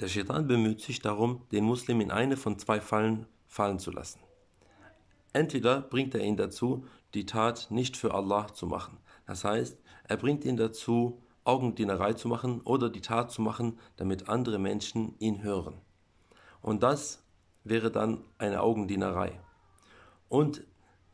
Der Shaitan bemüht sich darum, den Muslim in eine von zwei Fallen fallen zu lassen. Entweder bringt er ihn dazu, die Tat nicht für Allah zu machen. Das heißt, er bringt ihn dazu, Augendienerei zu machen oder die Tat zu machen, damit andere Menschen ihn hören. Und das wäre dann eine Augendienerei. Und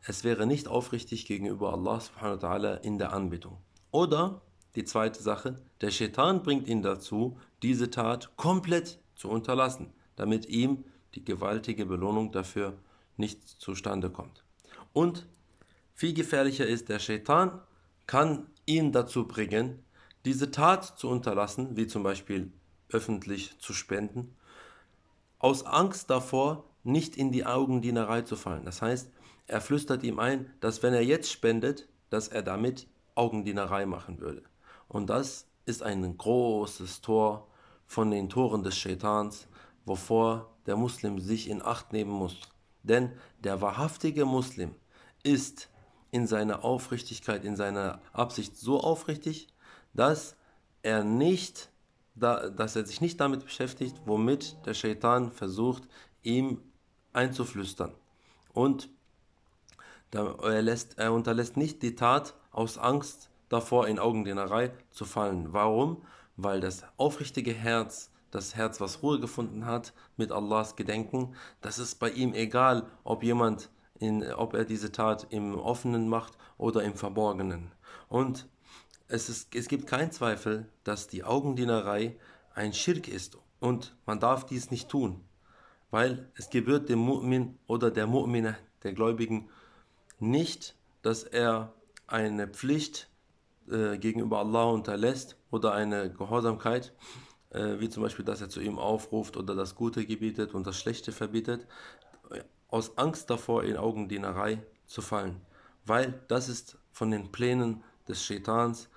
es wäre nicht aufrichtig gegenüber Allah subhanahu wa ta'ala in der Anbetung. Oder die zweite Sache, der Shaitan bringt ihn dazu, diese Tat komplett zu unterlassen, damit ihm die gewaltige Belohnung dafür nicht zustande kommt. Und viel gefährlicher ist, der Shaitan kann ihn dazu bringen, diese Tat zu unterlassen, wie zum Beispiel öffentlich zu spenden, aus Angst davor, nicht in die Augendienerei zu fallen. Das heißt, er flüstert ihm ein, dass wenn er jetzt spendet, dass er damit Augendienerei machen würde. Und das ist ein großes Tor von den Toren des Shaitans, wovor der Muslim sich in Acht nehmen muss. Denn der wahrhaftige Muslim ist in seiner Aufrichtigkeit, in seiner Absicht so aufrichtig, dass er sich nicht damit beschäftigt, womit der Shaitan versucht, ihm einzuflüstern. Und er unterlässt nicht die Tat aus Angst davor, in Augendienerei zu fallen. Warum? Weil das aufrichtige Herz, das Herz, was Ruhe gefunden hat mit Allahs Gedenken, das ist bei ihm egal, ob er diese Tat im Offenen macht oder im Verborgenen. Und es gibt keinen Zweifel, dass die Augendienerei ein Schirk ist und man darf dies nicht tun, weil es gebührt dem Mu'min oder der Mu'mina, der Gläubigen, nicht, dass er eine Pflicht gegenüber Allah unterlässt oder eine Gehorsamkeit, wie zum Beispiel, dass er zu ihm aufruft oder das Gute gebietet und das Schlechte verbietet, aus Angst davor, in Augendienerei zu fallen, weil das ist von den Plänen des Shaitans,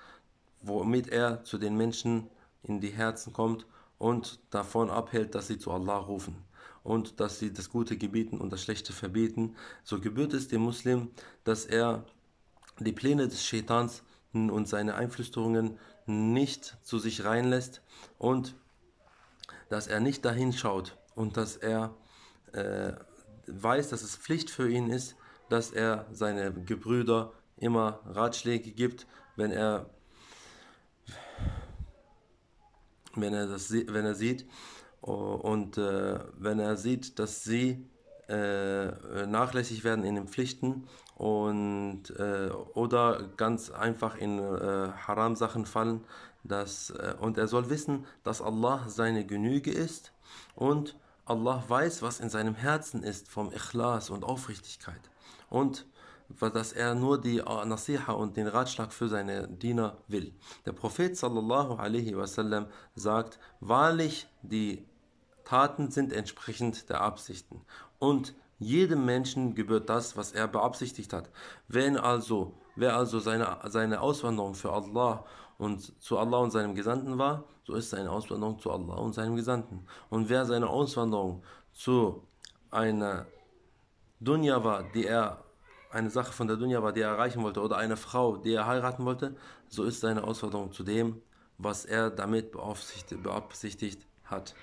womit er zu den Menschen in die Herzen kommt und davon abhält, dass sie zu Allah rufen und dass sie das Gute gebieten und das Schlechte verbieten. So gebührt es dem Muslim, dass er die Pläne des Shaitans und seine Einflüsterungen nicht zu sich reinlässt und dass er nicht dahin schaut und dass er weiß, dass es Pflicht für ihn ist, dass er seine Gebrüder immer Ratschläge gibt, wenn er sieht und wenn er sieht, dass sie nachlässig werden in den Pflichten und oder ganz einfach in Haram-Sachen fallen, und er soll wissen, dass Allah seine Genüge ist und Allah weiß, was in seinem Herzen ist vom Ikhlas und Aufrichtigkeit, und dass er nur die Nasihah und den Ratschlag für seine Diener will. Der Prophet sallallahu alaihi wasallam sagt, wahrlich die Taten sind entsprechend der Absichten und jedem Menschen gebührt das, was er beabsichtigt hat. Wer also seine Auswanderung für Allah und zu Allah und seinem Gesandten war, so ist seine Auswanderung zu Allah und seinem Gesandten. Und wer seine Auswanderung zu einer Dunja war, die er erreichen wollte, oder eine Frau, die er heiraten wollte, so ist seine Auswanderung zu dem, was er damit beabsichtigt hat.